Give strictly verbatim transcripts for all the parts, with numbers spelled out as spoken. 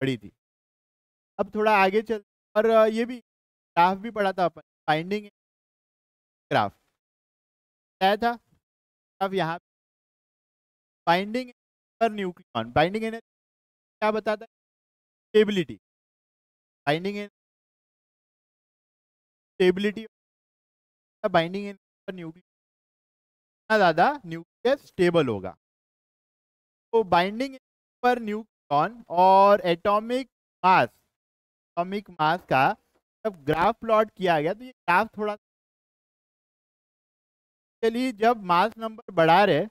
पड़ी थी। अब थोड़ा आगे चल और ये भी ग्राफ भी पढ़ा था अपन, फाइंडिंग ग्राफ क्या था। अब यहाँ binding per nucleon, binding energy क्या बताता है, stability, binding stability, binding energy पर न्यूक्लियन दादा न्यूक्लियस स्टेबल होगा। तो बाइंडिंग पर न्यूक्लियन और एटॉमिक मास, एटॉमिक मास का जब ग्राफ प्लॉट किया गया तो ये ग्राफ थोड़ा चलिए, जब मास नंबर बढ़ा रहे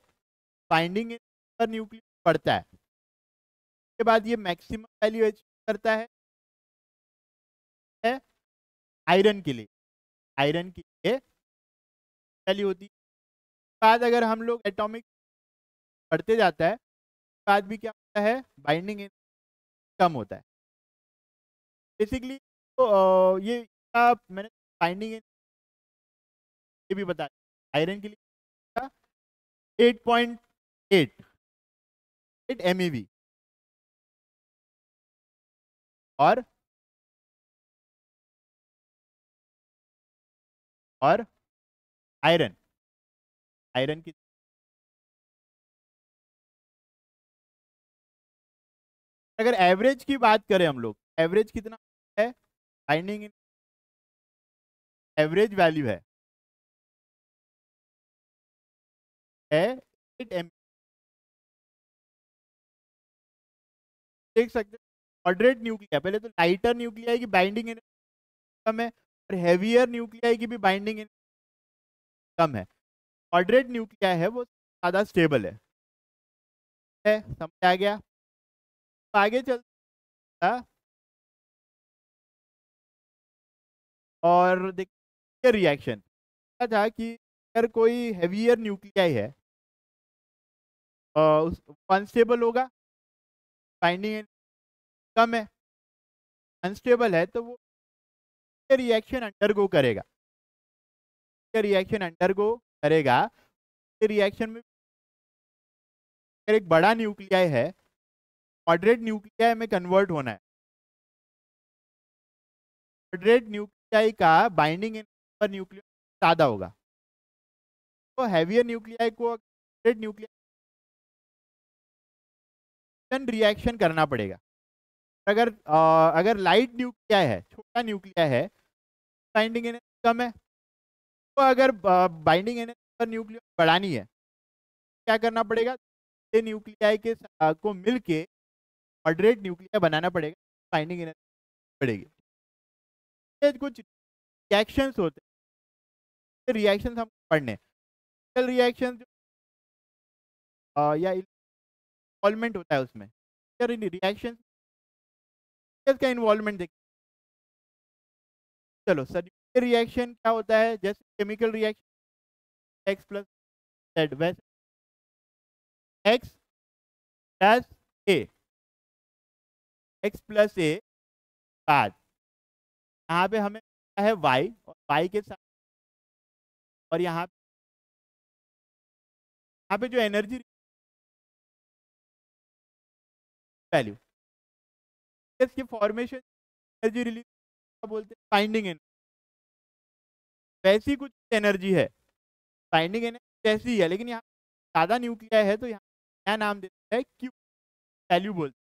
बाइंडिंग पर न्यूक्लियन बढ़ता है, उसके बाद ये मैक्सिमम वैल्यू अचीव करता है आयरन के लिए, आयरन के लिए वैल्यू होती है। बाद अगर हम लोग एटॉमिक बढ़ते जाता है उसके बाद भी क्या होता है, बाइंडिंग कम होता है। बेसिकली तो ये मैंने बाइंडिंग ये भी बता दिया, आयरन के लिए एट पॉइंट एट एमईवी और और आयरन आयरन की अगर एवरेज की बात करें हम लोग, एवरेज कितना है बाइंडिंग, एवरेज वैल्यू है है एट एम। देख सकते हैं मॉडरेट न्यूक्लिया, पहले तो लाइटर न्यूक्लिया की बाइंडिंग एनर्जी कम है और हैवियर न्यूक्लिया की भी बाइंडिंग एनर्जी कम है। मॉडरेट न्यूक्लिया है वो ज़्यादा स्टेबल है, है समझ आ गया। तो आगे चलते और देखिए रिएक्शन क्या था कि अगर कोई हैवियर न्यूक्लियाई है अनस्टेबल होगा, बाइंडिंग कम है, अनस्टेबल है, तो वो रिएक्शन अंडरगो करेगा, रिएक्शन अंडरगो करेगा। रिएक्शन में अगर एक बड़ा न्यूक्लियाई है मॉडरेट न्यूक्लियाई में कन्वर्ट होना है, मॉडरेट न्यूक्लियाई का बाइंडिंग पर न्यूक्लियस ज़्यादा होगा, तो हैवियर न्यूक्लियाई को मॉडरेट न्यूक्लियाई रिएक्शन करना पड़ेगा। अगर आ, अगर लाइट न्यूक्लिया है, छोटा न्यूक्लिया है, बाइंडिंग एनर्जी कम है, तो अगर बाइंडिंग एनर्जी पर न्यूक्लियस बढ़ानी है क्या करना पड़ेगा, ये न्यूक्लिया के आ, को मिल के मॉडरेट न्यूक्लिया बनाना पड़ेगा, बाइंडिंग एनर्जी बढ़ेगी। ये कुछ रिएक्शंस होते हैं, रिएक्शंस हम पढ़ने रिएक्शन या इन्वॉल्वमेंट होता है उसमें, रिएक्शन का इन्वॉल्वमेंट देखिए। चलो सर, रिएक्शन क्या होता है, जैसे chemical reaction X plus Z, वैसे X plus A, X plus A बाद यहाँ पे हमें है वाई और वाई के साथ, और यहाँ यहाँ पे जो एनर्जी वैल्यू इसकी फॉर्मेशन एनर्जी रिलीज क्या बोलते हैं, बाइंडिंग एनर्जी। वैसी कुछ एनर्जी है, बाइंडिंग एनर्जी जैसी है, लेकिन यहाँ ज़्यादा न्यूक्लिया है तो यहाँ क्या नाम देते हैं, क्यू वैल्यू बोलते हैं,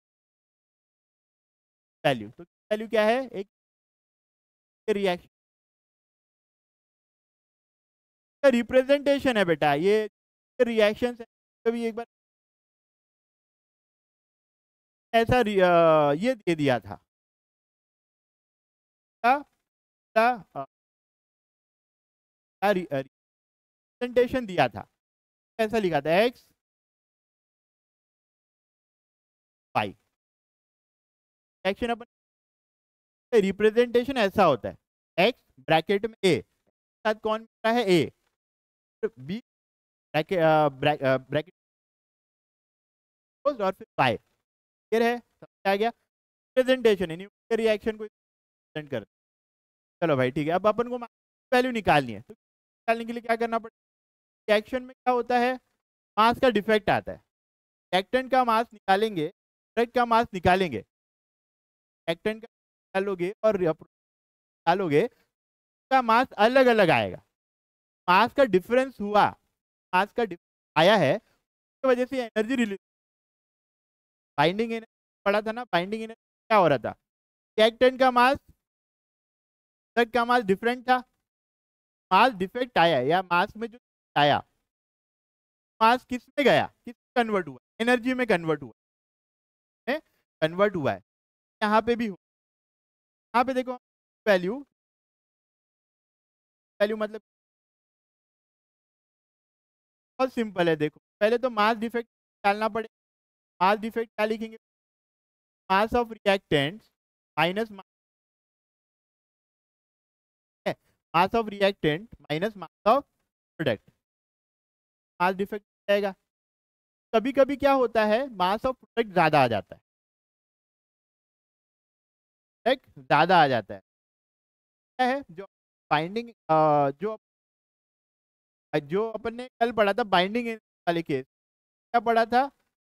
वैल्यू। तो वैल्यू क्या है, एक रिएक्शन रिप्रेजेंटेशन है बेटा, ये रिएक्शंस है। कभी एक बार ऐसा ये दे दिया था रिप्रेजेंटेशन दिया था, ऐसा लिखा था एक्स वाई रिएक्शन, अपन रिप्रेजेंटेशन ऐसा होता है एक्स ब्रैकेट में ए साथ कौन मिलता है ए, बी ब्रैकेट और फिर वाई, क्लियर है समझ आ गया। प्रेजेंटेशन है न्यूक्लियर रिएक्शन को प्रेजेंट कर। चलो भाई ठीक है, अब अपन को वैल्यू निकालनी है, तो निकालने के लिए क्या करना पड़ेगा, रिएक्शन में क्या होता है मास का डिफेक्ट आता है, रिएक्टेंट का मास निकालेंगे, प्रोडक्ट का मास निकालेंगे, एक्टेंट का डालोगे और डालोगे का मास अलग अलग आएगा। मास का डिफरेंस हुआ, मास का डिफरेंस आया है, उसकी वजह से एनर्जी रिलीज। बाइंडिंग एनर्जी पड़ा था ना, बाइंडिंग एनर्जी क्या हो रहा था, रिएक्टेंट का मास तक का मास डिफरेंट था, मास डिफेक्ट आया या मास में जो आया, मास किस में गया, किस में कन्वर्ट हुआ, एनर्जी में कन्वर्ट हुआ है, कन्वर्ट हुआ है। यहाँ पे भी हुआ, यहाँ पे देखो वैल्यू, वैल्यू मतलब बहुत सिंपल है। देखो पहले तो मास डिफेक्ट डालना पड़ेगा, मास डिफेक्ट क्या लिखेंगे, mass of reactants minus mass of reactant minus mass of product, mass defect जाएगा। कभी कभी क्या होता है, मास ऑफ प्रोडक्ट ज़्यादा आ जाता है, प्रोडक्ट ज़्यादा आ जाता है, क्या है जो बाइंडिंग जो जो अपन ने कल पढ़ा था बाइंडिंग वाले केस, क्या पढ़ा था,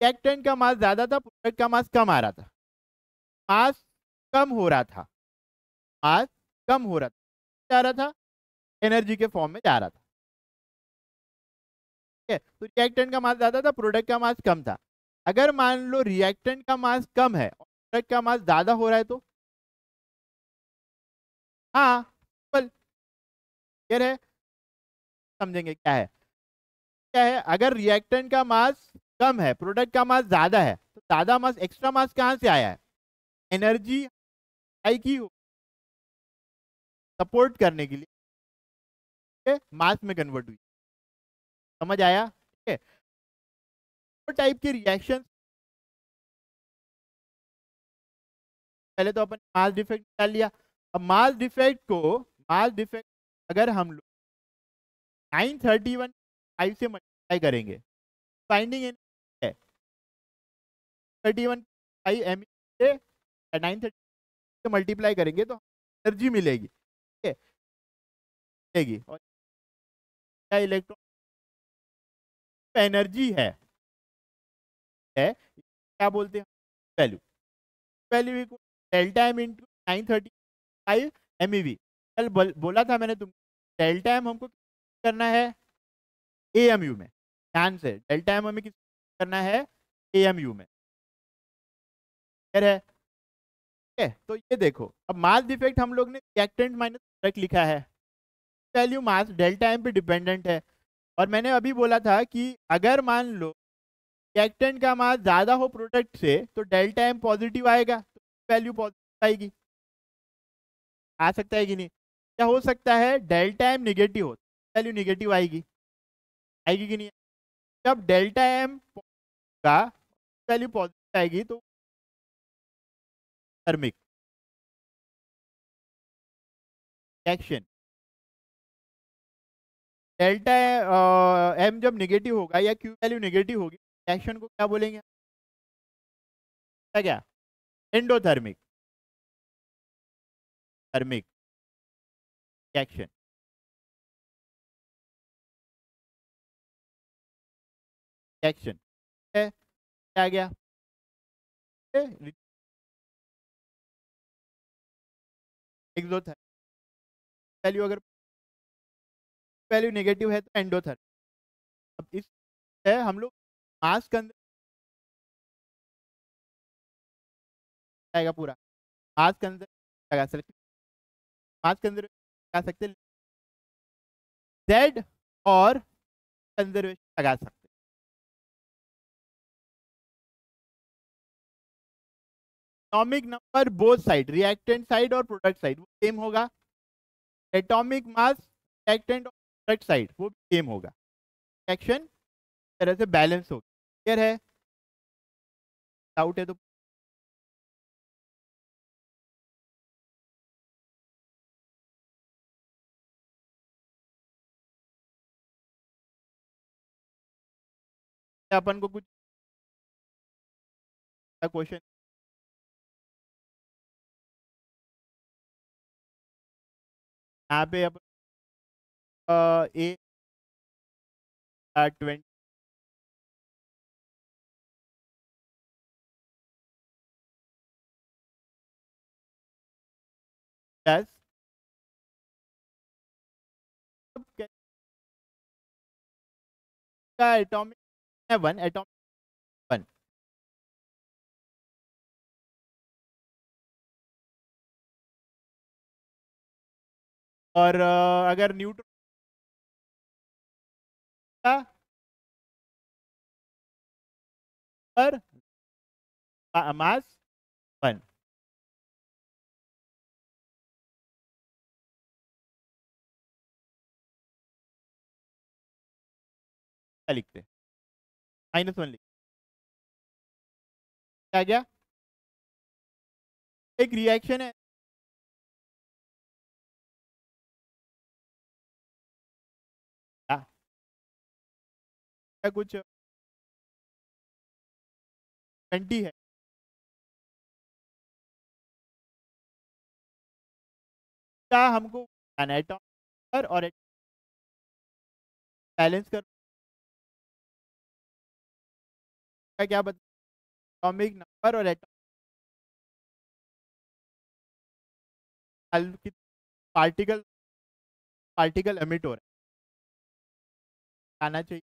रिएक्टेंट का मास ज़्यादा था, प्रोडक्ट का मास कम आ रहा था, मास कम हो रहा था, मास कम हो रहा था, जा रहा था एनर्जी के फॉर्म में जा रहा था। ठीक है, तो रिएक्टेंट का मास ज़्यादा था, प्रोडक्ट का मास कम था। अगर मान लो रिएक्टेंट का मास कम है और प्रोडक्ट का मास ज़्यादा हो रहा है तो हाँ सिंपल क्लियर है, समझेंगे क्या है, क्या है अगर रिएक्टेंट का मास कम है, प्रोडक्ट का मास ज़्यादा है, तो ज़्यादा मास एक्स्ट्रा मास कहाँ से आया है, एनर्जी आई की हो सपोर्ट करने के लिए मास में कन्वर्ट हुई, समझ आया। ठीक है, दो टाइप के रिएक्शन, पहले तो अपन मास डिफेक्ट डाल लिया। अब मास डिफेक्ट को, मास डिफेक्ट अगर हम लोग नाइन थर्टी वन फाइव से मल्टीप्लाई करेंगे, बाइंडिंग एनर्जी है थर्टी वन फाइव एम से नाइन थर्टी से मल्टीप्लाई करेंगे तो एनर्जी मिलेगी, मिलेगी और क्या इलेक्ट्रॉन एनर्जी है, है क्या बोलते हैं value, value equal delta M into nine thirty five M E V. कल बोला था मैंने तुमको डेल्टा एम हमको करना है ए एम यू में, ध्यान से डेल्टा एम हमें किसको करना है ए एम यू में, है तो ये देखो। अब मास डिफेक्ट हम लोग ने रिएक्टेंट माइनस प्रोडक्ट लिखा है, वैल्यू मास डेल्टा एम पे डिपेंडेंट है, और मैंने अभी बोला था कि अगर मान लो रिएक्टेंट का मास ज़्यादा हो प्रोडक्ट से तो डेल्टा एम पॉजिटिव आएगा तो वैल्यू पॉजिटिव आएगी, आ सकता है कि नहीं, क्या हो सकता है डेल्टा एम निगेटिव हो वैल्यू निगेटिव आएगी, आएगी कि नहीं, जब डेल्टा एम का वैल्यू पॉजिटिव आएगी तो थर्मिक रिएक्शन, डेल्टा एम जब नेगेटिव होगा या क्यू वैल्यू नेगेटिव होगी रिएक्शन को क्या बोलेंगे, क्या क्या एंडोथर्मिक, थर्मिक रिएक्शन। रिएक्शन क्या गया एक्सोथर्मिक, वैल्यू अगर वैल्यू नेगेटिव है तो एंडोथर्मिक। अब इस है हम लोग मास के अंदर आएगा पूरा, मास के अंदर लगा सकते, मास के अंदर लगा सकते Z और कंजर्वेशन लगा सकते, atomic number both side reactant side और प्रोडक्ट साइड वो सेम होगा, एटॉमिक मास रिएक्टेंट और प्रोडक्ट साइड वो भी सेम होगा, रिएक्शन इस तरह से बैलेंस होगा। क्लियर है, डाउट है तो अपन को कुछ क्वेश्चन यहाँ पे अपन ए ट्वेंटी दस का एटॉमिक है वन, एटॉमिक वन और अगर न्यूट्रॉन और मास वन। लिखते माइनस वन लिखते क्या गया। एक रिएक्शन है क्या कुछ ट्वेंटी है क्या हमको एटॉम पर और बैलेंस कर क्या बता एटॉमिक नंबर और एटॉमिक पार्टिकल पार्टिकल एमिट हो रहा है आना चाहिए।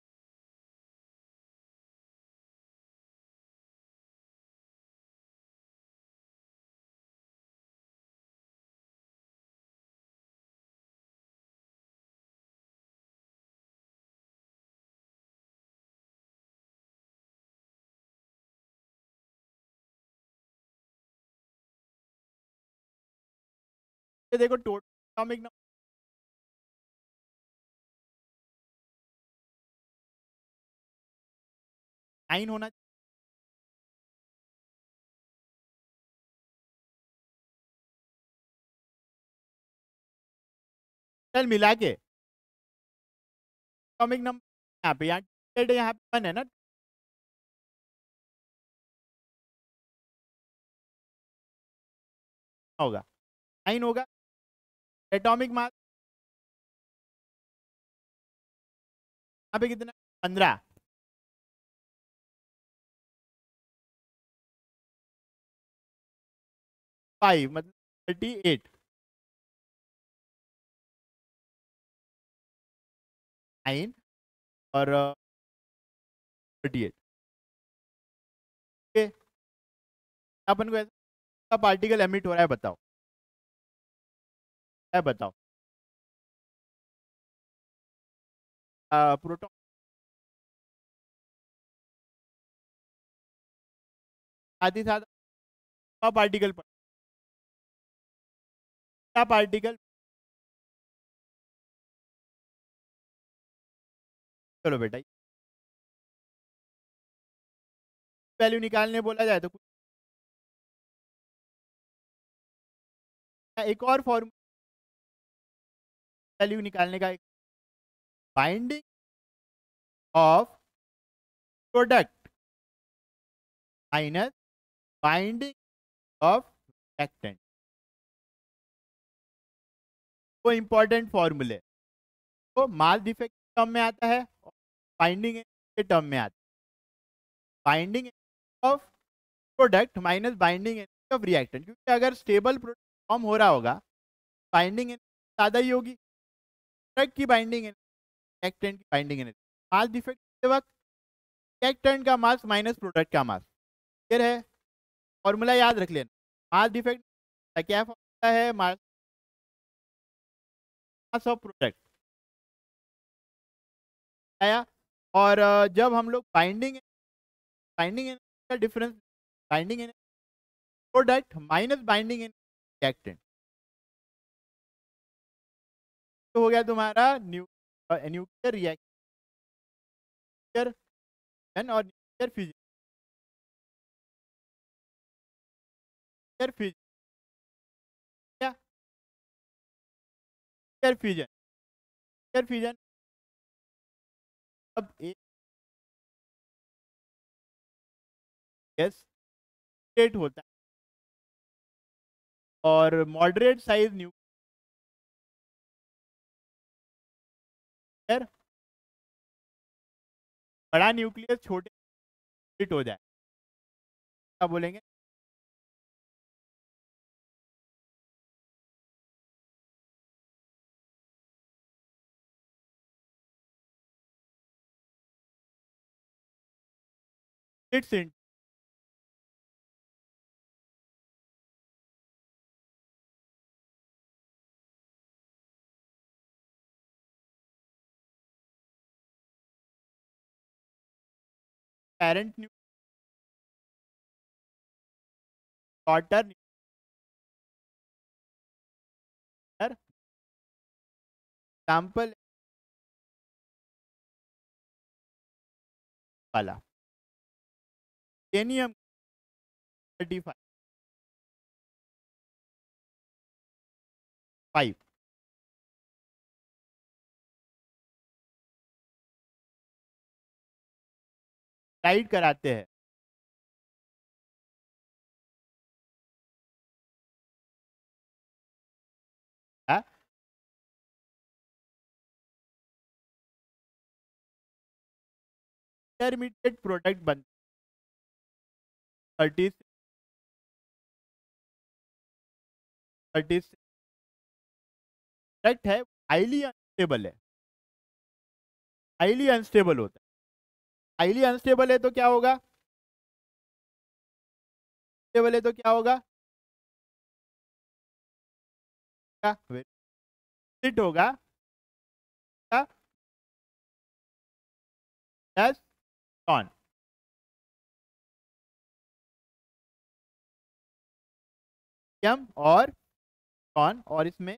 ये देखो टोटल एटॉमिक नंबर नाइन होना चाहिए। चल मिला के एटॉमिक नंबर यहाँ पे यहाँ यहाँ पे वन है ना होगा नाइन होगा। एटॉमिक मास यहाँ पे कितना पंद्रह फाइव मतलब थर्टी एट नाइन और थर्टी एट अपन को ऐसा पार्टिकल एमिट हो रहा है बताओ है बताओ प्रोटॉन साथ ही साथ पार्टिकल पर पार्टिकल चलो बेटा वैल्यू निकालने बोला जाए तो कुछ एक और फॉर्म वैल्यू निकालने का एक binding of product minus binding of reactant वो इंपॉर्टेंट फॉर्मूले तो मास डिफेक्ट टर्म में आता है और बाइंडिंग एनर्जी टर्म में आता है। Binding of product minus binding energy of reactant क्योंकि अगर स्टेबल प्रोडक्ट फॉर्म हो रहा होगा बाइंडिंग एनर्जी ज़्यादा ही होगी की बाइंडिंग रिएक्टेंट की बाइंडिंग एनर्जी। मास डिफेक्ट के वक्त रिएक्टेंट का मास माइनस प्रोडक्ट का मास क्लियर है फॉर्मूला याद रख लेना। मास डिफेक्ट का क्या फॉर्मूला है मास मास ऑफ प्रोडक्ट आया। और जब हम लोग बाइंडिंग बाइंडिंग एनर्जी का difference binding energy product minus binding energy reactant तो हो गया तुम्हारा न्यूक्लियर रिएक्शन न्यूक्लियर और न्यूक्लियर फ्यूजन न्यूक्लियर फ्यूजन क्या न्यूक्लियर फ्यूजन न्यूक्लियर फ्यूजन अब एक गैस स्टेट होता है और मॉडरेट साइज न्यू बड़ा न्यूक्लियस छोटे स्प्लिट हो जाए क्या बोलेंगे its in parent new daughter new example वाला एनियम थर्टी फाइव फाइव स्लाइड कराते हैं इंटरमीडिएट प्रोडक्ट बनता है थर्टी थर्टी प्रोडक्ट है हाईली अनस्टेबल है हाईली अनस्टेबल होता है हाईली अनस्टेबल है तो क्या होगा अनस्टेबल है तो क्या होगा क्या फिट होगा यस On. और on और इसमें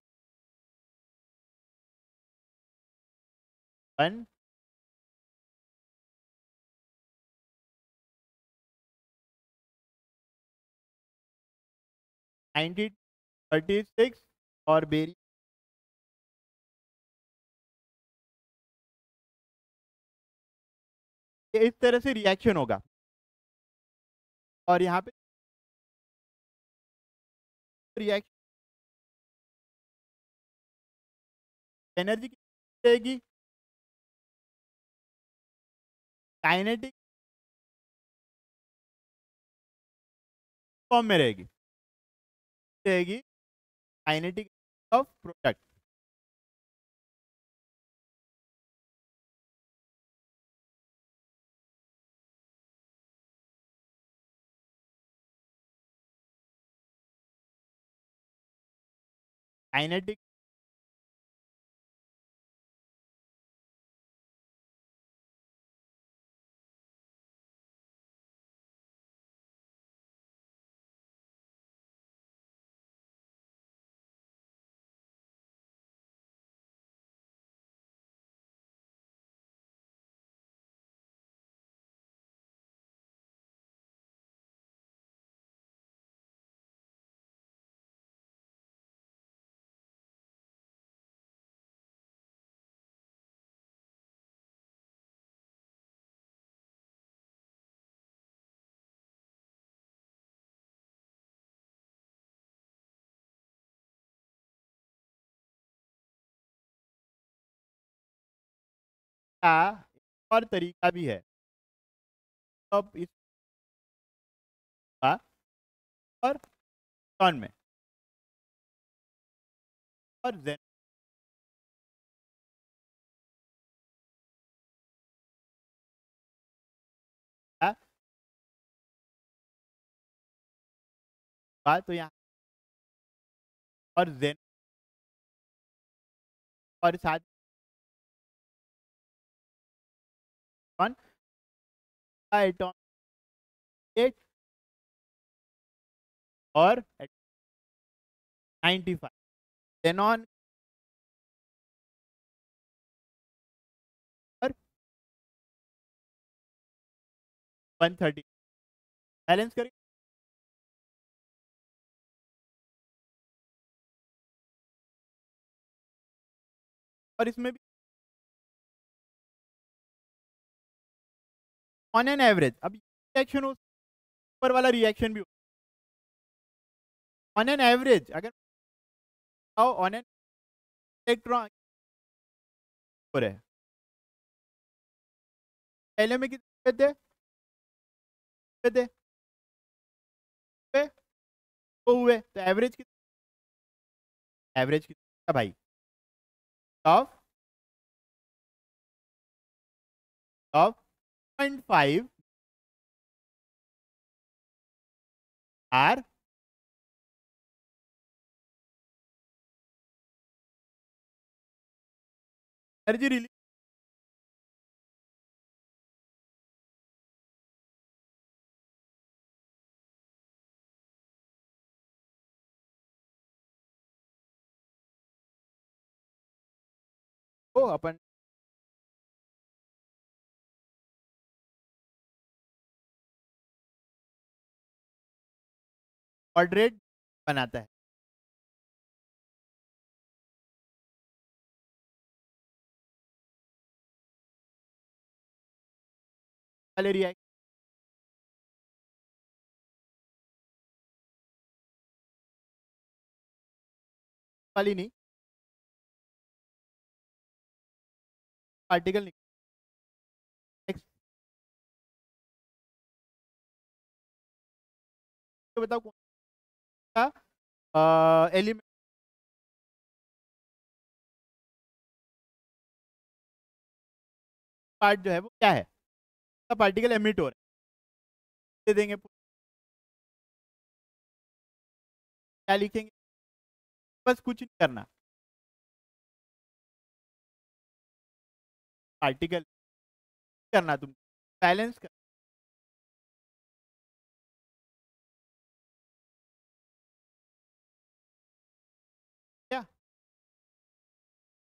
वन नाइनटी थर्टी सिक्स और बेरी इस तरह से रिएक्शन होगा और यहाँ पे रिएक्शन एनर्जी कितनी रहेगी काइनेटिक फॉर्म में रहेगी रहेगी काइनेटिक ऑफ प्रोडक्ट काइनेटिक और तरीका भी है अब इस और कौन में और जेन आ, तो यहाँ और जेन और साथ एटॉम एट और नाइन्टी फाइव xenon और वन थर्टी बैलेंस करें और इसमें भी ऑन एन एवरेज अब रिएक्शन हो ऊपर वाला रिएक्शन भी हो ऑन एन एवरेज अगर ऑन एन इलेक्ट्रॉन हो रहे पहले में कितने थे कितने थे तो हुए तो एवरेज कितने एवरेज कितना भाई of of point five are energy release. Oh, अपन ऑर्डरेट बनाता है। वाले वाली नहीं आर्टिकल निकल बताओ कौन सा एलिमेंट पार्ट जो है वो क्या है, तो पार्टिकल एमिट हो रहा है। दे देंगे क्या लिखेंगे, बस कुछ नहीं करना, पार्टिकल करना, तुम बैलेंस कर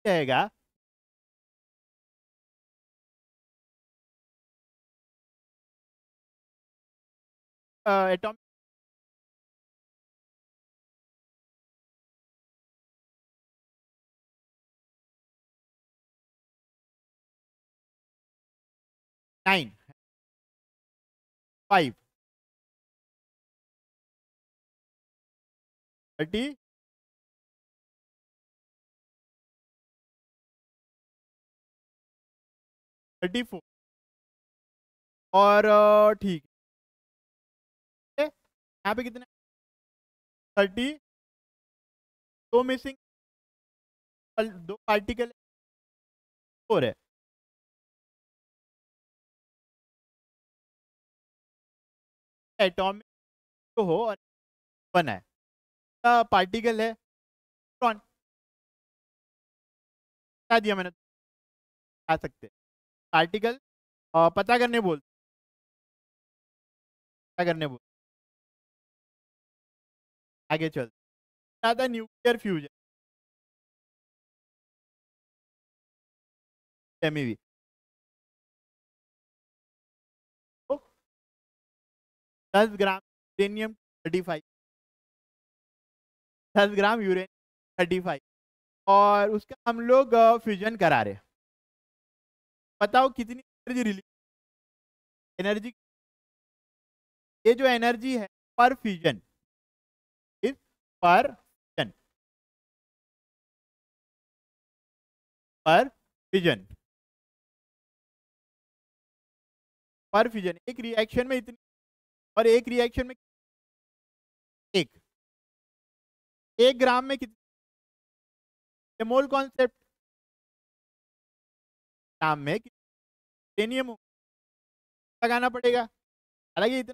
क्या रहेगा, atomic nine five thirty thirty four और ठीक है यहाँ पे कितने थर्टी दो मिसिंग दो पार्टिकल फोर है। एटॉमिक तो हो और वन है, पार्टिकल है इलेक्ट्रॉन, बता दिया मैंने, आ सकते पार्टिकल पता करने बोल पता करने बोल आगे चल ज़्यादा न्यूक्लियर फ्यूजन एमईवी दस ग्राम यूरेनियम थर्टी फाइव, दस ग्राम यूरेनियम थर्टी फाइव और उसका हम लोग फ्यूजन करा रहे हैं। बताओ कितनी एनर्जी रिलीज, एनर्जी ये जो एनर्जी है पर फ्यूजन इज पर fusion per fusion per fusion एक रिएक्शन में इतनी और एक रिएक्शन में एक एक ग्राम में कितने मोल कॉन्सेप्ट ग्राम में यूरेनियम लगाना पड़ेगा, हालांकि इतना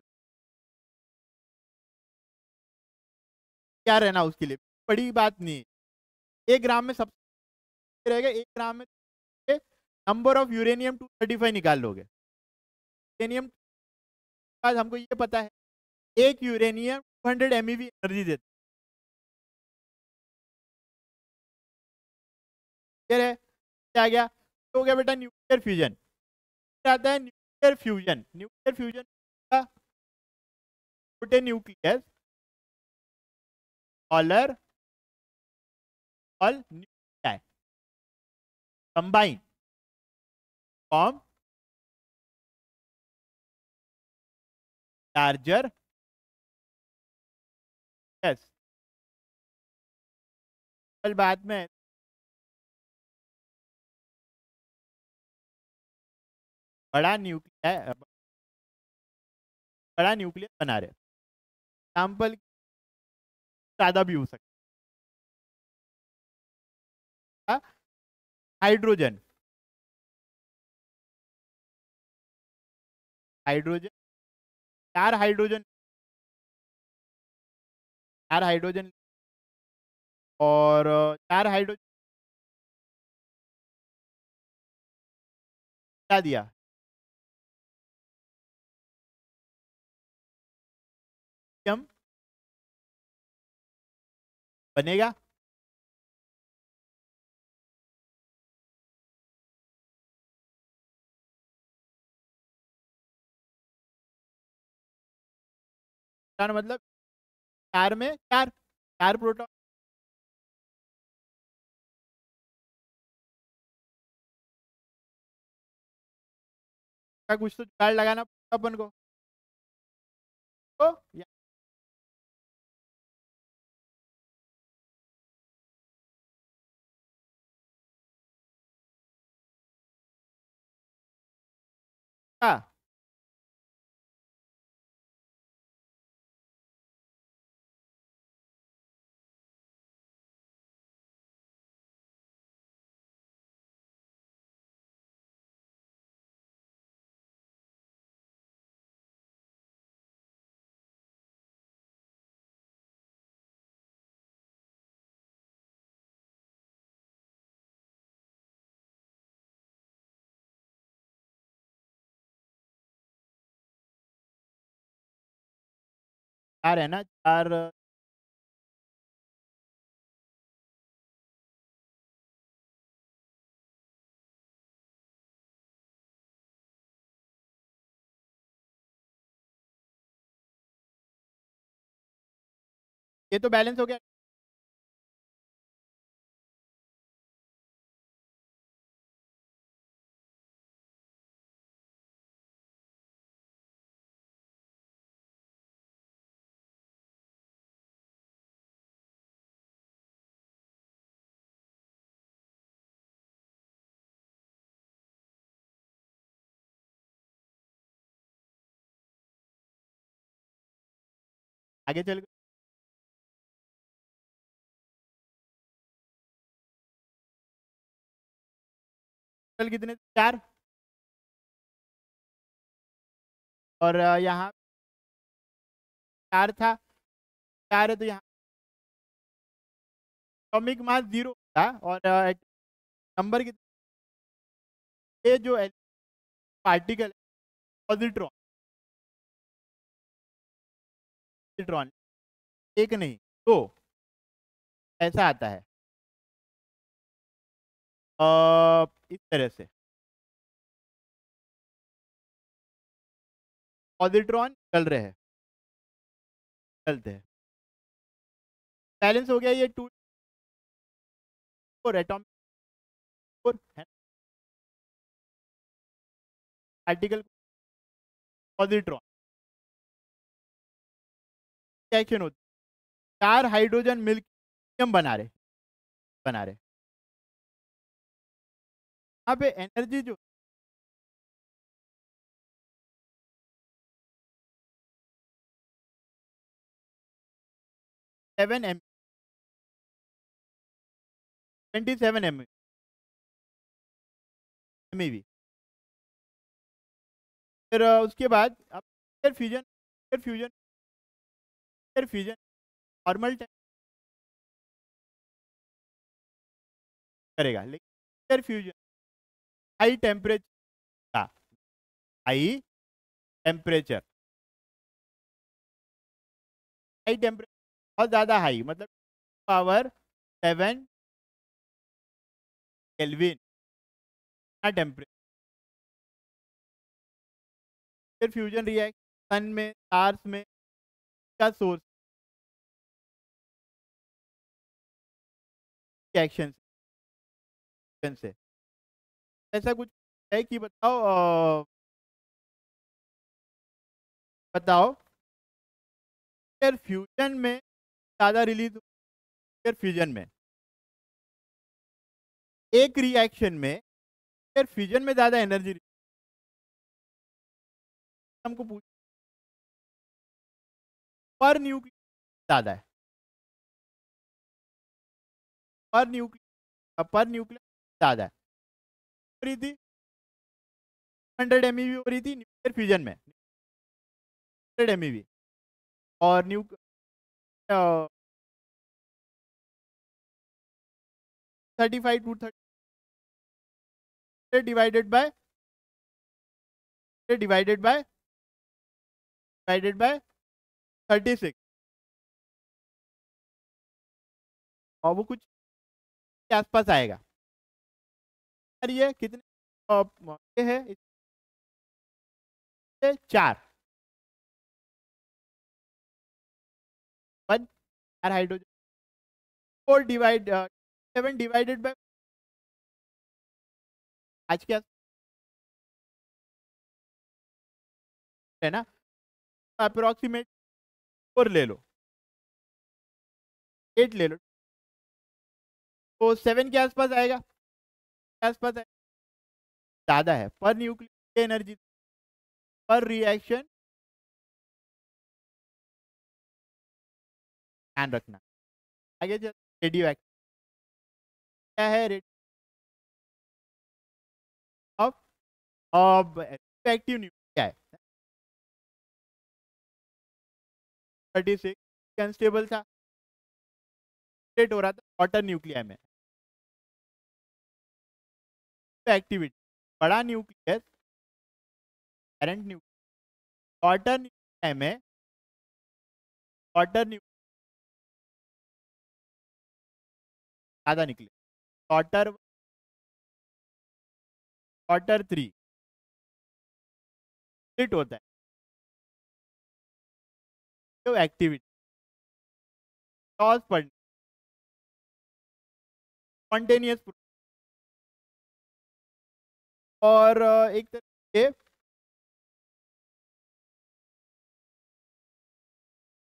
क्या रहना उसके लिए बड़ी बात नहीं है। एक ग्राम में सबसे रहेगा, एक ग्राम में number of uranium two thirty five निकाल लोगे। यूरेनियम बाद हमको ये पता है एक uranium two hundred MeV energy देता है। क्या गया तो क्या बेटा न्यूक्लियर फ्यूजन आता है, न्यूक्लियर फ्यूजन न्यूक्लियर फ्यूजन का छोटे न्यूक्लियस ऑलर all nuclei combine form larger yes कल बाद में बड़ा न्यूक्लियर बड़ा न्यूक्लियर बना रहे। एग्जाम्पल सादा भी हो सकता है, हाइड्रोजन हाइड्रोजन चार हाइड्रोजन चार हाइड्रोजन और चार हाइड्रोजन मिला दिया। हम बनेगा मतलब चार में चार चार प्रोटॉन का कुछ तो जुगाड़ लगाना पड़ेगा अपन को। तो हाँ चार है ना, चार ये तो बैलेंस हो गया। आगे चल चल कितने चार और यहाँ चार था, चार है तो यहाँ एटॉमिक मास जीरो था और नंबर कितने ये जो पार्टिकल पॉजिट्रॉन इलेक्ट्रॉन एक नहीं तो ऐसा आता है आ, इस तरह से पॉजिट्रॉन चल रहे हैं चलते हैं। बैलेंस हो गया ये टू और एटॉमिक और पार्टिकल पॉजिट्रॉन एक्शन होती है। चार हाइड्रोजन मिलकर हम बना रहे बना रहे यहाँ पे एनर्जी जो seven M twenty seven M M E V. फिर उसके बाद अब फ्यूजन फ्यूजन फ्यूजन नॉर्मल करेगा लेकिन फ्यूजन हाई टेम्परेचर का हाई टेम्परेचर हाई टेम्परेचर बहुत ज्यादा हाई मतलब power seven kelvin temperature. Fusion react sun में स्टार्स में का सोर्स एक्शन से ऐसा कुछ है कि बताओ आ, बताओ न्यूक्लियर फ्यूजन में ज़्यादा रिलीज हो न्यूक्लियर फ्यूजन में एक रिएक्शन में न्यूक्लियर फ्यूजन में ज़्यादा एनर्जी हमको पूछ पर न्यूक्लियर ज़्यादा है पर न्यूक्लियर पर न्यूक्लियर ज़्यादा है हो रही थी हंड्रेड एम ई वी हो रही थी न्यूक्लियर फ्यूजन में हंड्रेड एम ई वी और new thirty five two thirty divided by divided by divided by thirty six और वो कुछ के आसपास आएगा। और ये कितने ये है ये चार वन चार hydrogen four divide seven divided by आज के है ना अप्रोक्सीमेट फोर ले लो एट ले लो तो सेवन के आसपास आएगा आसपास ज़्यादा है पर न्यूक्लियर एनर्जी पर रिएक्शन ध्यान रखना। आगे चल रेडियोएक्टिव क्या है रेडियो अब अब एक्टिव न्यूक्लियर क्या है थर्टी सिक्स अनस्टेबल था रेट हो रहा था वाटर न्यूक्लियर में एक्टिविटी बड़ा nucleus current nucleus water nuclear में वाटर न्यूक्लियस ज्यादा निकले वाटर वाटर थ्री स्प्लिट होता है तो एक्टिविटी लॉस पड़ स्पॉन्टेनियस और एक तरह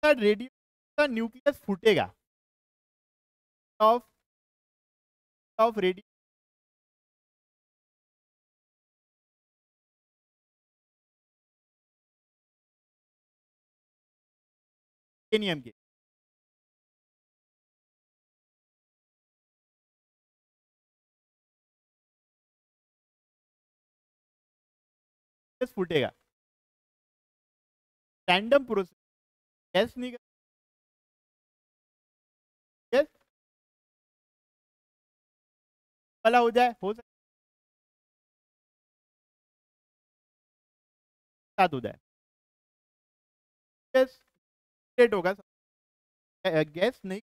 से रेडियो का न्यूक्लियस फूटेगा ऑफ ऑफ रेडियो के नियम के फूटेगा रैंडम प्रोसेस गैस नहीं गैस भला हो जाए हो सकता हो जाए गैस स्टेट होगा गैस नहीं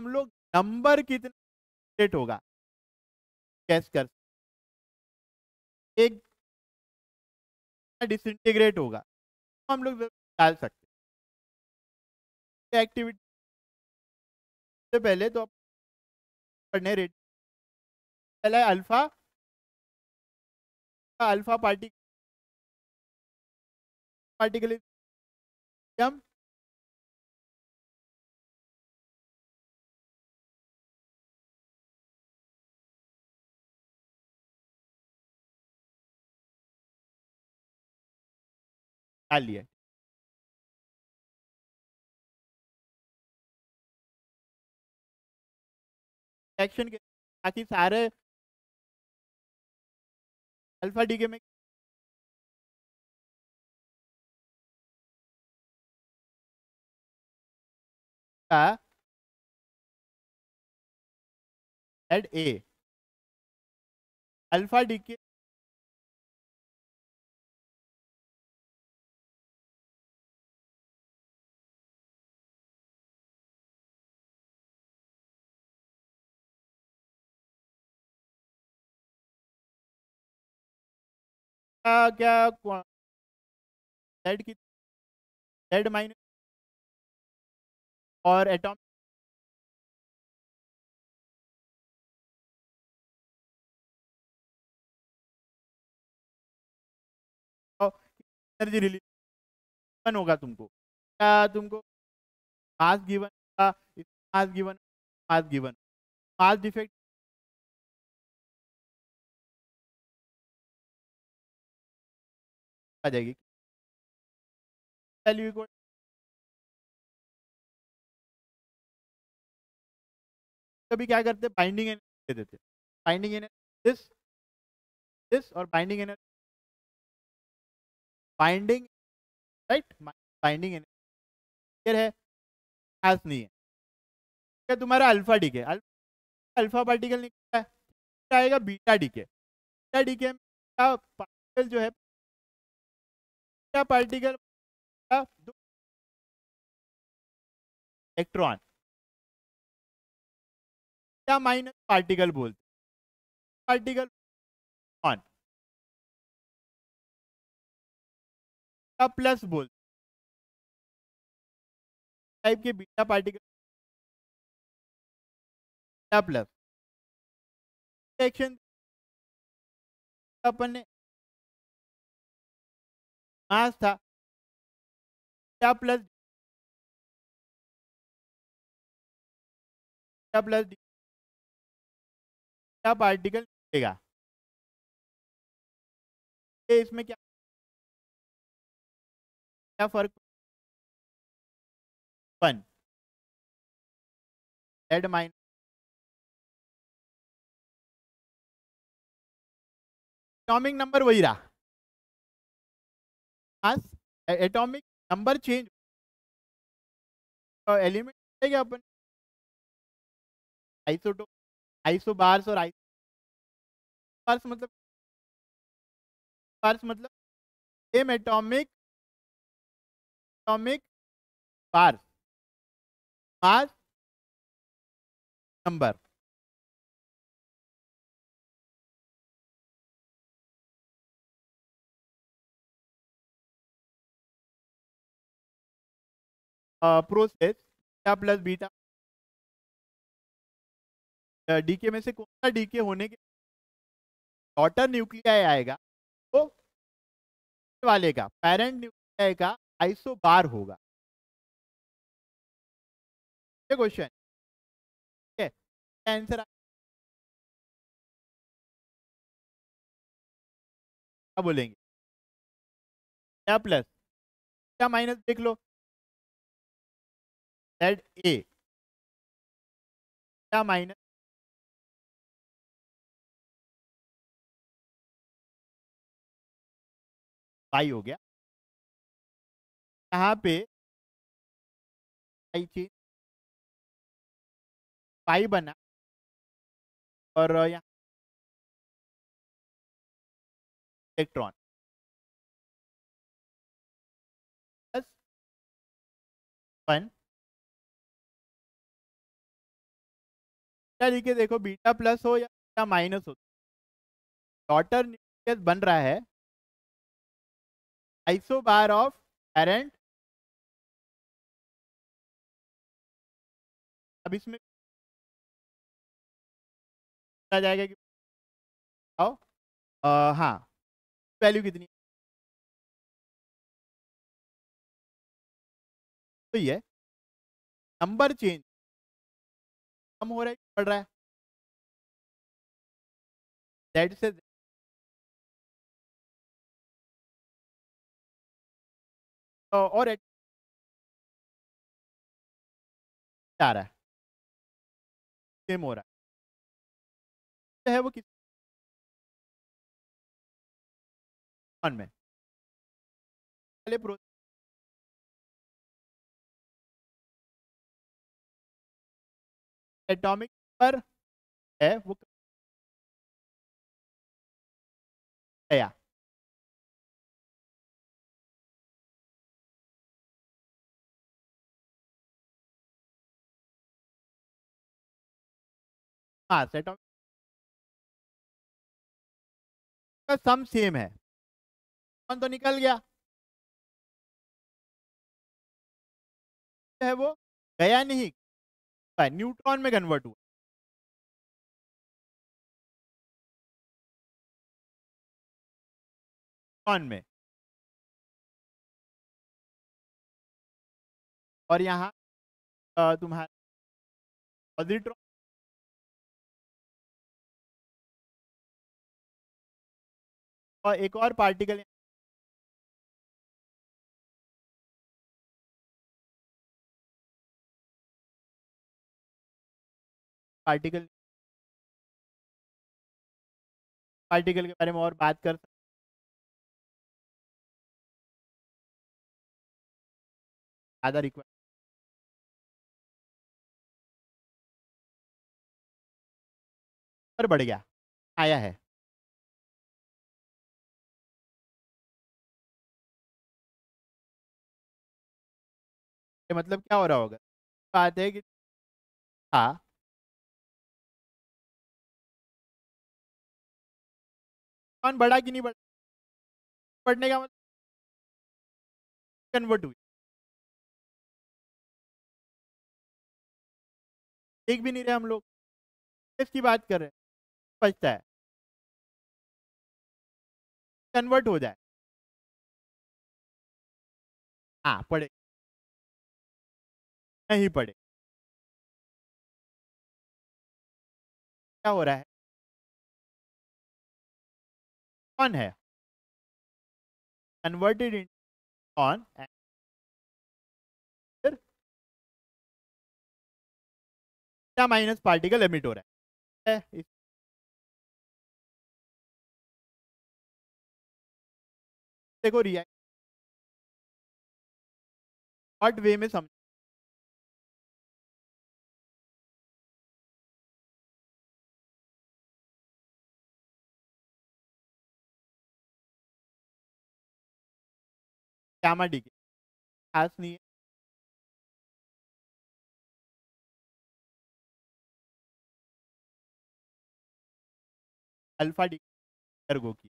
हम लोग नंबर कितना स्टेट होगा गैस कर एक डिसइंटीग्रेट होगा तो हम लोग डाल सकते हैं एक्टिविटी से पहले तो आप पढ़ने रेट पहले अल्फा अल्फा पार्टी पार्टिकल हम लिया एक्शन के बाकी सारे अल्फा डी के में एड ए अल्फा डी के आ, क्या Z की Z माइनस और एटॉम एनर्जी रिलीज गिवन होगा तुमको क्या तुमको mass given mass given mass given mass defect आ जाएगी वैल्यू इक्वल कभी क्या करते बाइंडिंग एनर्जी दे देते बाइंडिंग एनर्जी दिस दिस और binding energy binding right binding energy है खास नहीं है क्या तुम्हारा अल्फा डीके, अल्फा पार्टिकल निकलता है, फिर आएगा बीटा डीके, बीटा डीके में क्या पार्टिकल जो है beta particle electron beta minus particle बोलते पार्टिकल ऑन प्लस बोलते टाइप के बीटा पार्टिकल प्लस रिएक्शन अपन ने मास था beta plus beta plus beta particle निकलेगा। इसमें क्या क्या फर्क one add minus atomic number वही रहा, एटॉमिक नंबर चेंज तो एलिमेंट मिलेगा अपन आइसोटोप आइसोबार्स और आइसोबार्स मतलब बार्स मतलब same atomic atomic bars mass number process beta plus beta decay में से कौन सा डीके होने के डॉटर न्यूक्लियाई आएगा तो वाले का पेरेंट न्यूक्लियाई का आइसोबार होगा। ये क्वेश्चन ठीक है, आंसर क्या बोलेंगे बीटा प्लस बीटा माइनस देख लो Z A बीटा माइनस पाई हो गया, यहाँ पे पाई चेंज पाई बना और यहाँ इलेक्ट्रॉन प्लस वन लिखे देखो बीटा प्लस हो या बीटा माइनस हो डॉटर न्यूक्लियस बन रहा है आइसोबार ऑफ पेरेंट। अब इसमें आ जाएगा कि आओ आ, हाँ वैल्यू कितनी तो ये नंबर चेंज कम हो रहा है बढ़ रहा है Z से Z और एट आ रहा है सेम हो रहा है है वो किस में पहले प्रोसेस एटॉमिक पर है वो गया हाँ एटॉमिक का सम सेम है कौन तो निकल गया है वो गया नहीं न्यूट्रॉन में कन्वर्ट हुआ। न्यूट्रॉन में और यहाँ तुम्हारा पॉजिट्रॉन और एक और पार्टिकल पार्टिकल पार्टिकल के बारे में और बात कर सकते आधा रिक्वायर पर बढ़ गया, आया है। ये मतलब क्या हो रहा होगा, बात है कि हाँ कौन बढ़ा कि नहीं बढ़ा, बढ़ने का मतलब कन्वर्ट हुई, देख भी नहीं रहे हम लोग, इसकी बात कर रहे हैं, बचता है कन्वर्ट हो जाए। हाँ पढ़े नहीं पढ़े, क्या हो रहा है, कौन है converted in on, minus particle emit हो रहा है। इस देखो रिएक्ट व्हाट वे में समझ, गामा डी के खास नहीं है, अल्फा डी टर्गो की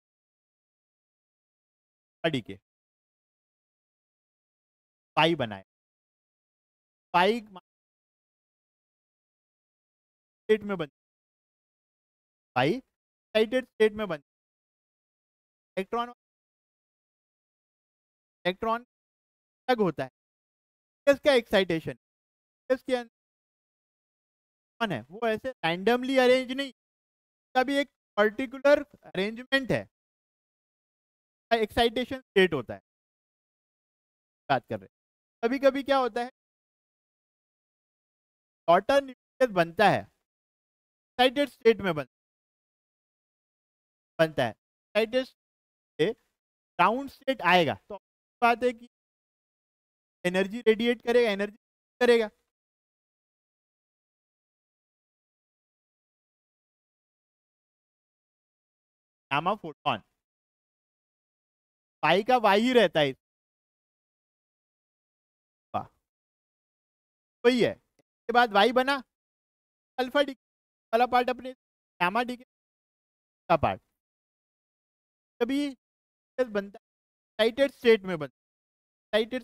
डी के पाई बनाए, पाई स्टेट में बन, पाई एक्साइटेड स्टेट में बन, इलेक्ट्रॉन इलेक्ट्रॉन अलग होता है, इसका एक्साइटेशन इसके अंदर कौन है, वो ऐसे रैंडमली अरेंज नहीं, इसका भी एक पर्टिकुलर अरेंजमेंट है, एक्साइटेशन स्टेट होता है। बात कर रहे हैं कभी कभी क्या होता है, डॉटर न्यूक्लियस बनता है एक्साइटेड स्टेट में बन बनता है, एक्साइटेड स्टेट ग्राउंड स्टेट आएगा तो बात है कि एनर्जी रेडिएट करेगा, एनर्जी करेगा गामा फोटोन, पाई का वाई ही रहता है, वही है, इसके बाद वाई बना अल्फा डी वाला पार्ट अपने गामा डी का पार्ट, कभी बनता है एक्साइटेड स्टेट में बनता है, excited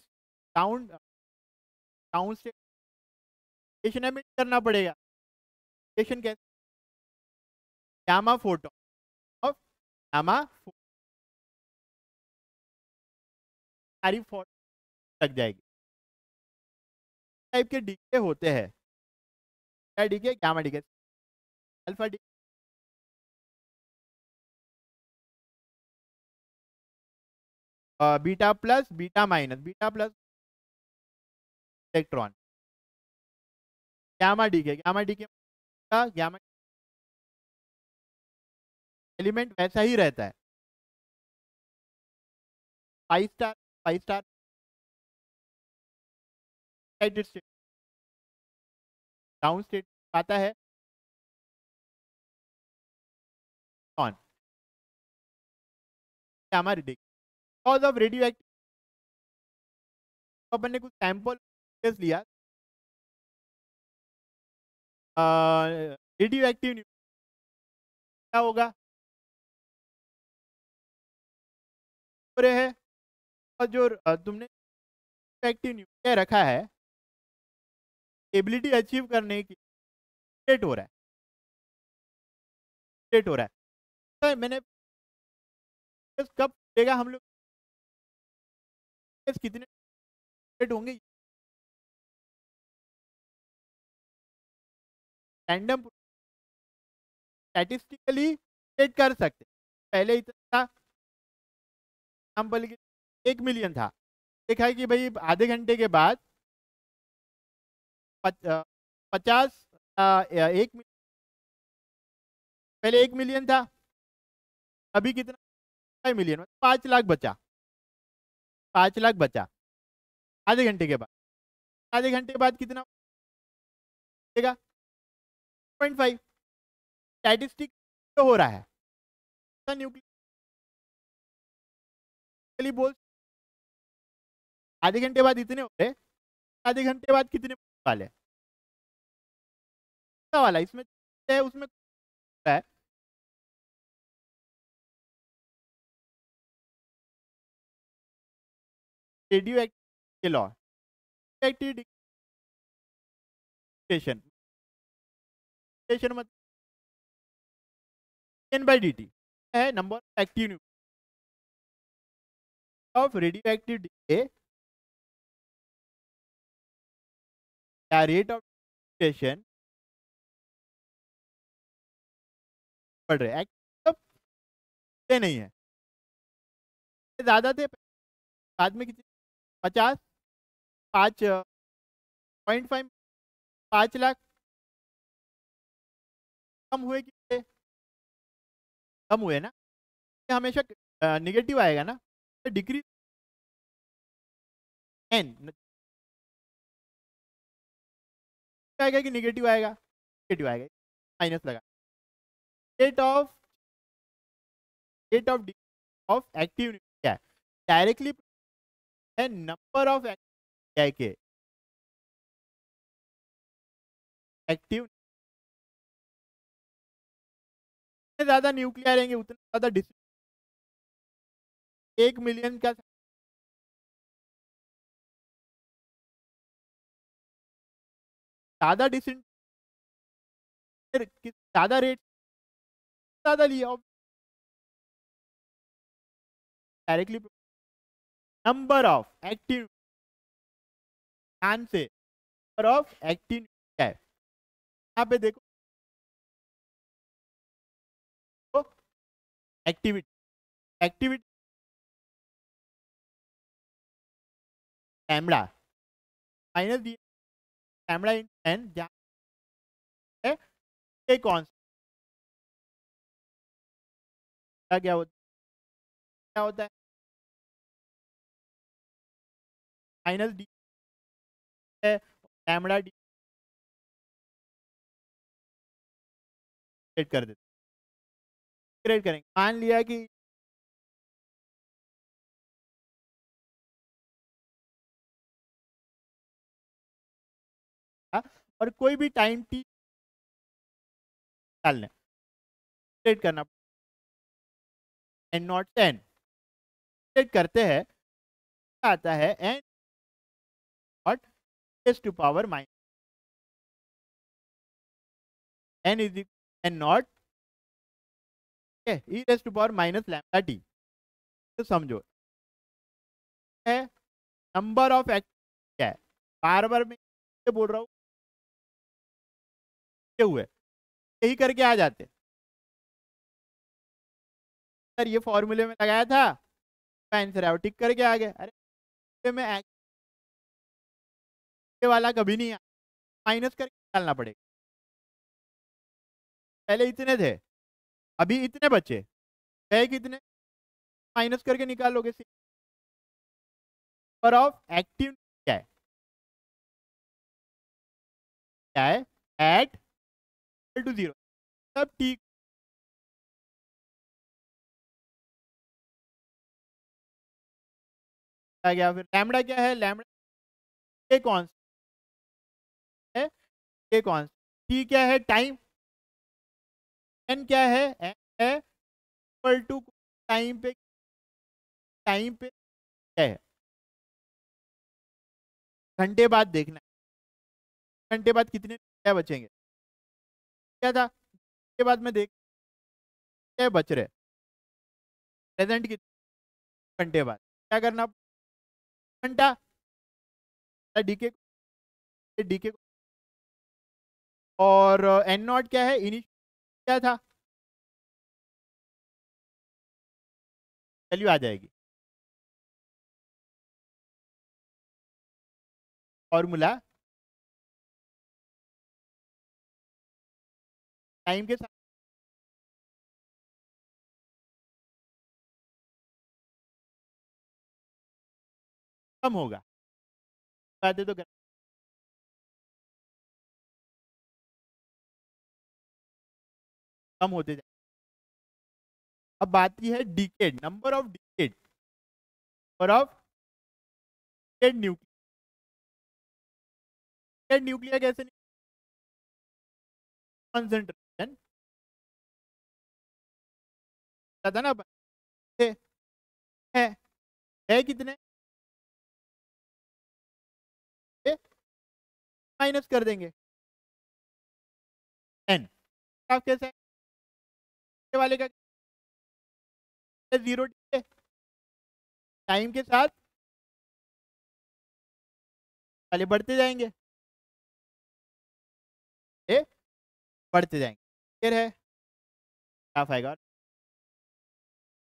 down down state excitation emit करना पड़ेगा, एक्साइटेशन कैसे गामा फोटोन और गामा सारी फोटो लग जाएगी। टाइप के डीके होते हैं, क्या decay, gamma decay, alpha decay, beta plus, beta minus, beta plus electron, gamma decay, gamma decay का गामा एलिमेंट वैसा ही रहता है, five star five star excited state down state आता है on gamma decay. Because of radio active अपन ने कुछ सैंपल लिया, रेडियो एक्टिव क्या होगा है, और जो तुमने एक्टिव न्यूक्लियर रखा है स्टेबिलिटी अचीव करने की स्टेट हो रहा है, स्टेट हो रहा है सर। मैंने कब देगा हम लोग, कितने स्टेट होंगे, रैंडम स्टैटिस्टिकली स्टेट कर सकते, पहले इतना एग्जाम्पल एक मिलियन था, देखा है कि भाई आधे घंटे के बाद पचास एक मिलियन, पहले एक मिलियन था, अभी कितना फाइव मिलियन, पाँच लाख बचा, पाँच लाख बचा आधे घंटे के बाद, आधे घंटे बाद कितना पॉइंट फाइव, स्टैटिस्टिक तो हो रहा है न्यूक्लियर बोल आधे घंटे बाद इतने हो रहे, आधे घंटे बाद कितने वाले वाला इसमें है, उसमें है। Radio activity law activity station station मतलब एन बाई डी टी है number active nucleus of radio active decay या रेट ऑफ स्टेशन बढ़ रहे एक्टिव नहीं है ज़्यादा थे बाद में कितने पचास पाँच पॉइंट फाइव पाँच लाख कम हुए कितने कम हुए ना हमेशा निगेटिव आएगा ना तो डिक्रीज एन आएगा कि निगेटिव आएगा निगेटिव आएगा माइनस लगा rate of rate of of active क्या है directly number of active active ज्यादा न्यूक्लियर रहेंगे उतने ज्यादा डिस्ट्रीब्यूशन एक मिलियन का ज्यादा डिसेंट ज्यादा रेट ज्यादा लिया डायरेक्टली नंबर ऑफ एक्टिव ध्यान से नंबर ऑफ एक्टिव क्या है यहाँ पे देखो activity activity lambda minus D lambda in N जहाँ है कौन सा क्या होता है क्या होता है माइनस डी है लैम्बडा डी कर देते क्रिएट करेंगे मान लिया कि और कोई भी टाइम टी डालना क्रिएट करना एन नॉट टेन क्रिएट करते हैं आता है N naught S to power minus N is N not E rest to power minus lambda T तो समझो है नंबर ऑफ एक्टिव क्या है बार बार मैं बोल रहा हूँ हुए यही करके आ जाते सर ये फॉर्मूले में लगाया था आंसर है वो टिक करके आ गया। अरे मैं एक्टिव वाला कभी नहीं माइनस करके डालना पड़ेगा पहले इतने थे अभी इतने बच्चे है कितने माइनस करके निकालोगे पर ऑफ एक्टिव क्या है क्या है एट टू जीरो सब ठीक आ गया। फिर लैम्बडा क्या है लैम्बडा ए कौन है ए कौन टी क्या है टाइम एन क्या है एन है इक्वल टू टाइम पे टाइम पे क्या है घंटे बाद देखना घंटे बाद कितने क्या बचेंगे क्या था के बाद में देख क्या बच रहे प्रेजेंट कितने घंटे बाद क्या करना घंटा डीके डीके और एन नॉट क्या है इनिशियल क्या था वैल्यू आ जाएगी फॉर्मूला टाइम के साथ कम होगा आते तो कम होते जाएंगे। अब बात यह है decayed, number of decayed, number of decayed nuclear. Decayed nuclear कैसे? कंसंट्रेशन था ना, है, है, है कितने? माइनस कर देंगे एन। आप कैसे वाले का जीरो टाइम के साथ वाले बढ़ते जाएंगे, ए बढ़ते जाएंगे, फिर है साफ आएगा।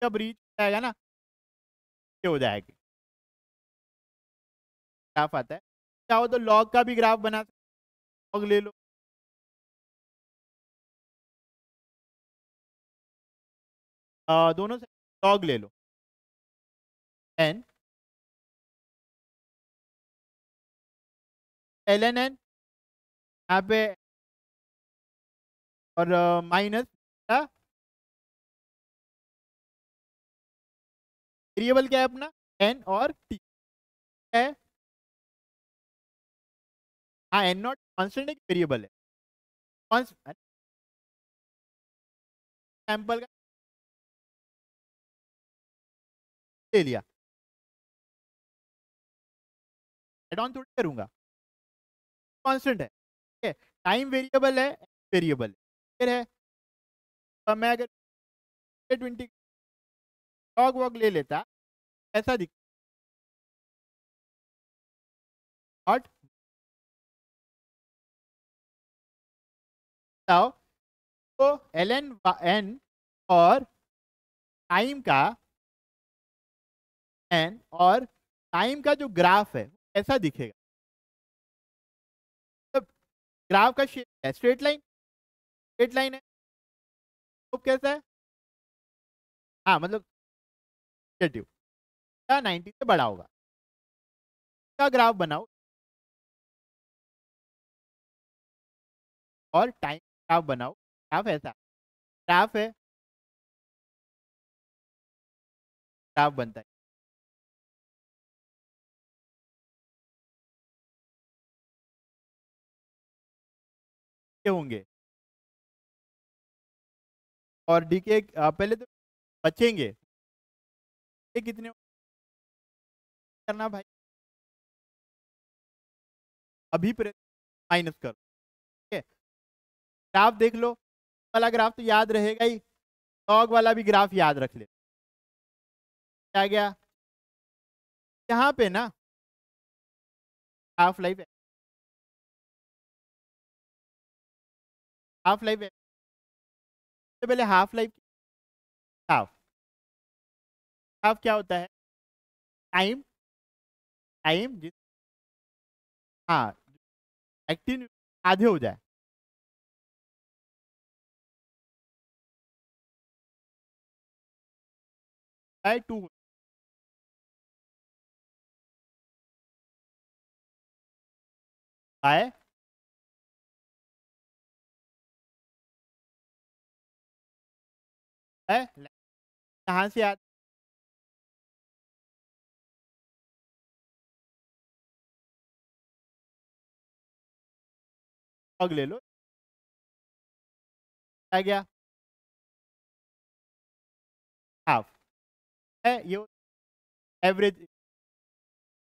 जब रीच जाएगा ना हो जाएगी साफ आता है। चाहो तो लॉग का भी ग्राफ बना सकते, लॉग ले लो, आ, दोनों से लॉग ले लो एन एल एन एन यहाँ पे और माइनस uh, वेरिएबल क्या है अपना एन और टी है। हाँ एन नॉट कॉन्स्टेंट एक वेरिएबल है, सैंपल का ले लिया, एड ऑन थोड़ी करूंगा, कॉन्स्टेंट है, ठीक है, टाइम वेरिएबल है, वेरिएबल फिर है। तो मैं अगर ट्वेंटी लॉग वॉग ले लेता ऐसा दिख और तो एल एन एन और टाइम का एन और टाइम का जो ग्राफ है कैसा दिखेगा? तो ग्राफ का शेप है स्ट्रेट लाइन, स्ट्रेट लाइन है तो कैसा है? हाँ मतलब नाइन्टी से बड़ा होगा। इसका ग्राफ बनाओ और टाइम ग्राफ बनाओ, ग्राफ ऐसा ग्राफ है, ग्राफ बनता है। ये होंगे और डी के पहले तो बचेंगे कितने करना भाई, अभी प्रेस माइनस करो, ठीक है। ग्राफ देख लो, वाला ग्राफ तो याद रहेगा ही, लॉग वाला भी ग्राफ याद रख ले। क्या गया यहाँ पे ना हाफ लाइफ, हाफ लाइफ सबसे पहले हाफ लाइफ हाफ हाफ क्या होता है? टाइम, टाइम जिस हाँ एक्टिन आधे हो जाए, बाय टू बाय कहाँ से आते ले लो, आ गया हाफ है ये average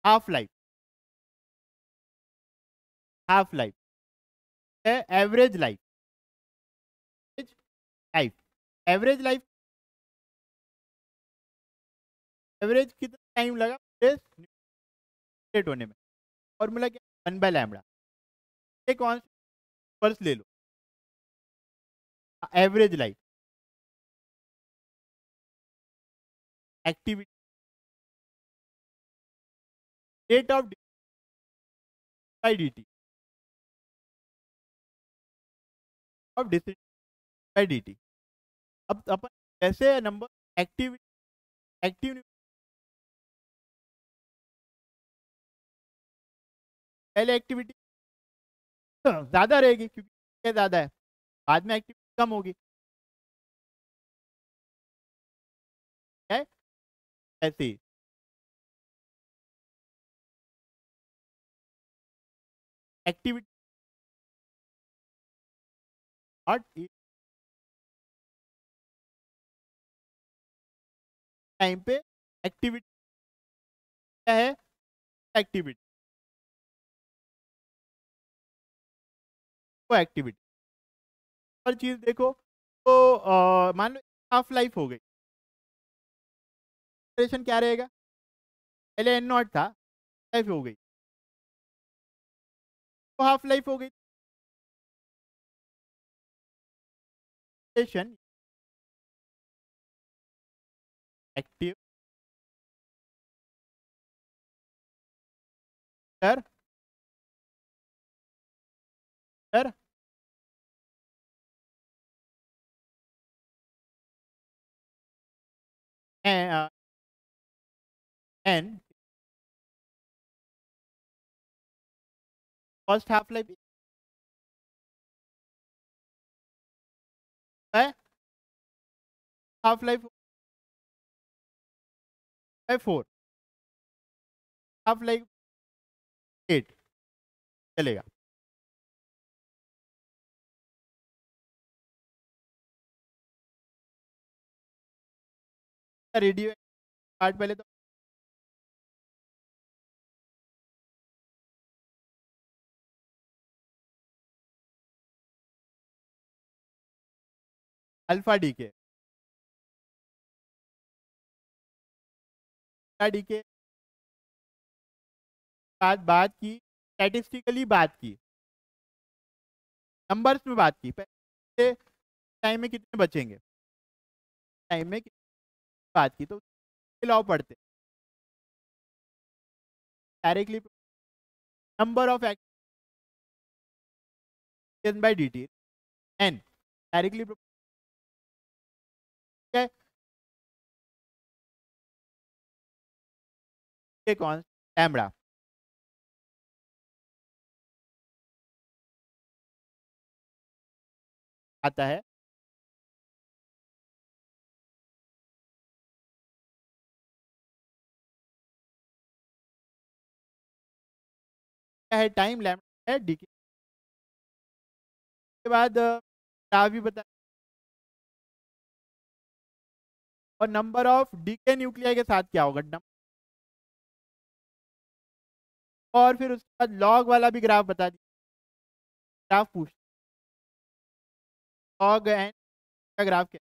half life, half life है average life, life average life, average कितना टाइम लगा स्ट्रेट होने में? फॉर्मूला क्या? One by lambda. ये कौन पर्स ले लो, average life activity rate of by D T of decision by D T. अब अपन जैसे नंबर एक्टिविटी एक्टिव पहले एक्टिविटी ज़्यादा रहेगी क्योंकि ज़्यादा है, बाद में एक्टिविटी कम होगी, पैंतीस। एक्टिविटी आर्ट टाइम पे एक्टिविटी क्या है? एक्टिविटी वो एक्टिविटी पर चीज देखो तो मान लो हाफ लाइफ हो गई, ड्यूरेशन क्या रहेगा? पहले एन नॉट था, लाइफ हो गई तो हाफ लाइफ हो गई, ड्यूरेशन एक्टिव तर तर N N first half life half life by four, half life eight चलेगा। रेडियो पार्ट पहले तो अल्फा डी के डी के साथ बात की, स्टैटिस्टिकली बात की, नंबर्स में बात की, पहले टाइम में कितने बचेंगे, टाइम में बात की तो लॉ पढ़ते directly number of activity by D T N directly कौन लैम्बडा आता है है टाइम लैम्बडा है डीके। उसके बाद भी बता और नंबर ऑफ डीके न्यूक्लियाई के साथ क्या होगा और फिर उसके बाद लॉग वाला भी ग्राफ बता दी, ग्राफ पूछ लॉग एंड का ग्राफ क्या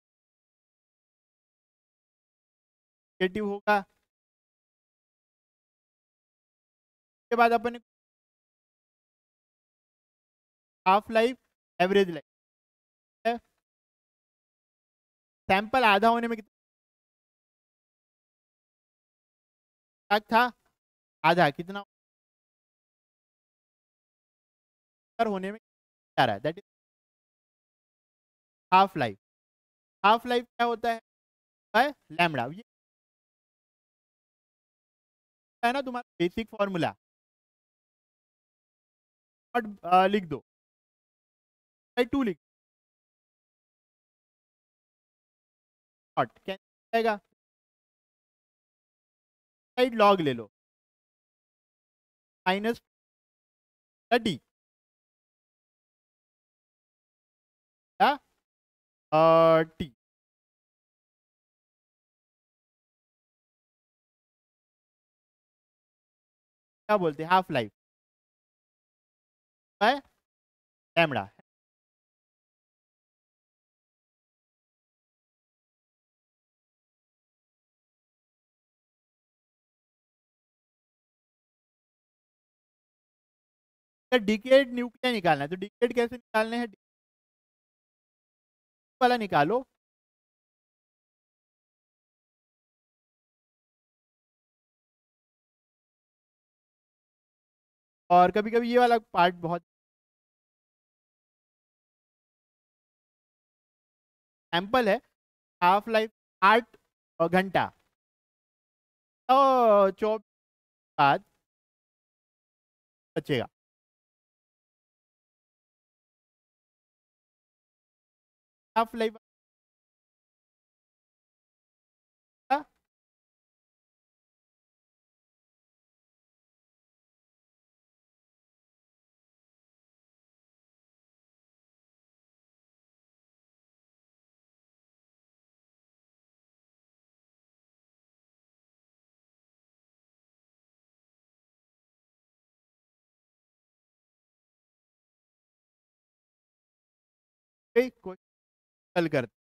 नेगेटिव होगा। उसके बाद अपन half life average life sample आधा होने में कितना था, आधा कितना होने में आ रहा है that is half life. Half life क्या होता है? By lambda. ये है ना तुम्हारा बेसिक फॉर्मूला, और लिख दो बाय टू लिख जाएगा, साइड लॉग ले लो माइनस डी टी क्या बोलते हैं half life by lambda. Decayed nuclei निकालना है तो डिकेड कैसे निकालने हैं? वाला निकालो और कभी कभी ये वाला पार्ट बहुत सैंपल है। हाफ लाइफ आठ घंटा तो चौबीस बाद बचेगा। हाफ लाइफ पे क्वेश्चन हल करते हैं।